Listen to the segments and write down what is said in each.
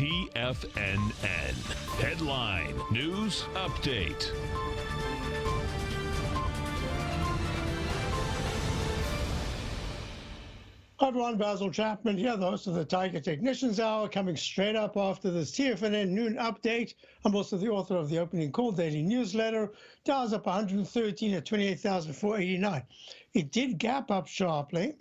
TFNN. Headline News Update. Hi everyone, Basil Chapman here, the host of the Tiger Technician's Hour, coming straight up after this TFNN noon update. I'm also the author of the opening call daily newsletter. Dow's up 113 at 28,489. It did gap up sharply.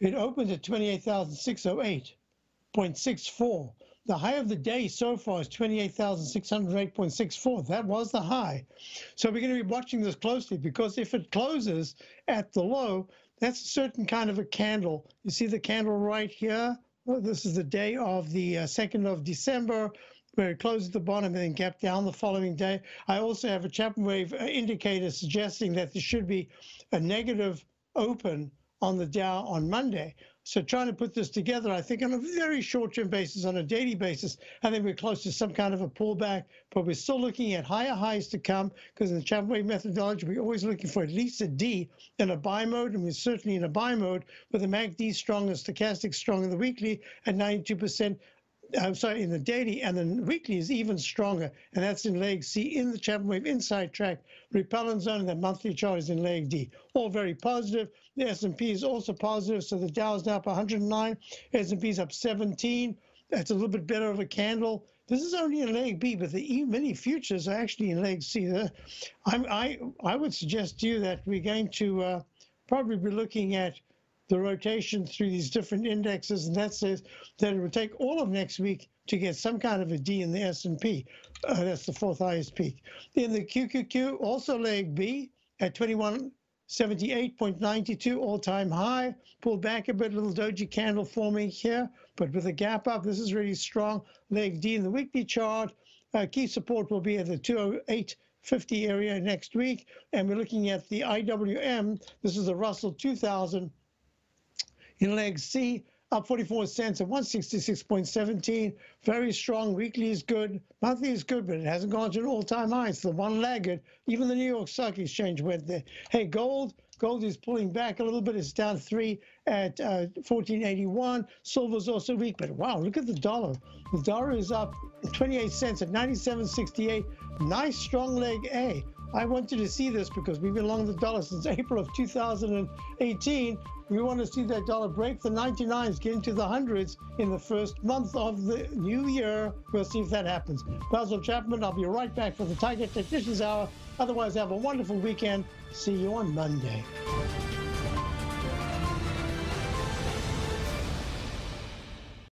It opened at 28,608.64. The high of the day so far is 28,608.64. That was the high. So we're going to be watching this closely, because if it closes at the low, that's a certain kind of a candle. You see the candle right here? Well, this is the day of the 2nd of December, where it closed at the bottom and then gapped down the following day. I also have a Chapman Wave indicator suggesting that there should be a negative open on the Dow on Monday. So trying to put this together, I think, on a very short-term basis, on a daily basis, I think we're close to some kind of a pullback, but we're still looking at higher highs to come, because in the Chapman Wave methodology, we're always looking for at least a D in a buy mode, and we're certainly in a buy mode, with the MACD strong and Stochastic strong in the weekly at 92%. I'm sorry, in the daily, and the weekly is even stronger, and that's in leg C in the Chapman Wave inside track. Repellent zone and the monthly chart is in leg D. All very positive. The S&P is also positive, so the Dow is now up 109. S&P is up 17. That's a little bit better of a candle. This is only in leg B, but the E-mini futures are actually in leg C. I would suggest to you that we're going to probably be looking at the rotation through these different indexes, and that says that it will take all of next week to get some kind of a D in the S&P. That's the fourth highest peak. In the QQQ, also leg B at 2178.92, all-time high. Pulled back a bit, little doji candle forming here, but with a gap up, this is really strong. Leg D in the weekly chart. Key support will be at the 208.50 area next week, and we're looking at the IWM. This is the Russell 2000. In leg C, up 44 cents at 166.17. Very strong. Weekly is good. Monthly is good, but it hasn't gone to an all-time high. It's the one laggard. Even the New York Stock Exchange went there. Hey, gold. Gold is pulling back a little bit. It's down 3 at 1481. Silver's also weak, but wow, look at the dollar. The dollar is up 28 cents at 97.68. Nice strong leg A. I wanted to see this because we've been along the dollar since April of 2018. We want to see that dollar break the 99s, get into the hundreds in the first month of the new year. We'll see if that happens. Basil Chapman, I'll be right back for the Tiger Technician's Hour. Otherwise, have a wonderful weekend. See you on Monday.